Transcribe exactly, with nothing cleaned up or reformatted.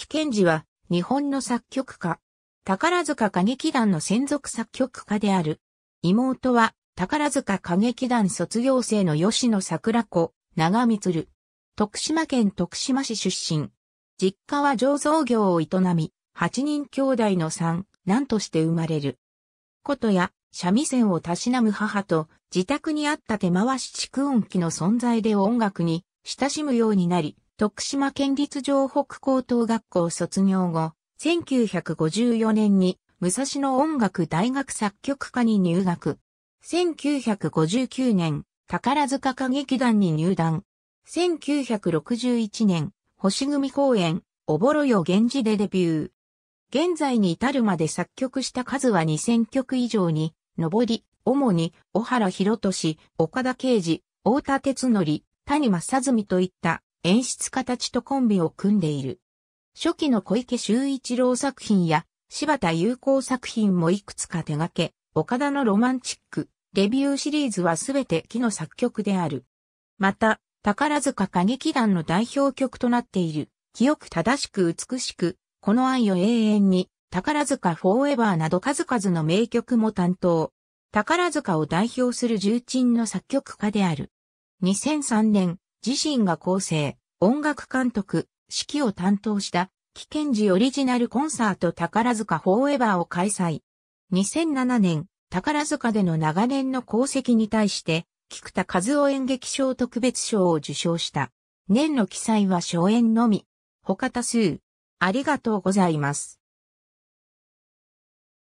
木健二は日本の作曲家。宝塚歌劇団の専属作曲家である。妹は宝塚歌劇団卒業生の吉野桜子、長満。徳島県徳島市出身。実家は醸造業を営み、八人兄弟の三男として生まれる。琴や三味線をたしなむ母と、自宅にあった手回し蓄音機の存在で音楽に親しむようになり、徳島県立城北高等学校卒業後、せんきゅうひゃくごじゅうよねんに武蔵野音楽大学作曲科に入学。せんきゅうひゃくごじゅうきゅうねん、宝塚歌劇団に入団。せんきゅうひゃくろくじゅういちねん、星組公演、おぼろよ源氏でデビュー。現在に至るまで作曲した数はにせんきょく以上に上り、主に小原弘俊、岡田圭司、太田哲則、谷正純といった演出家たちとコンビを組んでいる。初期の小池秀一郎作品や柴田有香作品もいくつか手掛け、岡田のロマンチック、レビューシリーズはすべて木の作曲である。また、宝塚歌劇団の代表曲となっている、清く正しく美しく、この愛を永遠に、宝塚フォーエバーなど数々の名曲も担当。宝塚を代表する重鎮の作曲家である。にせんさんねん、自身が構成、音楽監督、指揮を担当した、木健二オリジナルコンサート宝塚フォーエバーを開催。にせんななねん、宝塚での長年の功績に対して、菊田一夫演劇賞特別賞を受賞した。年の記載は初演のみ。他多数。ありがとうございます。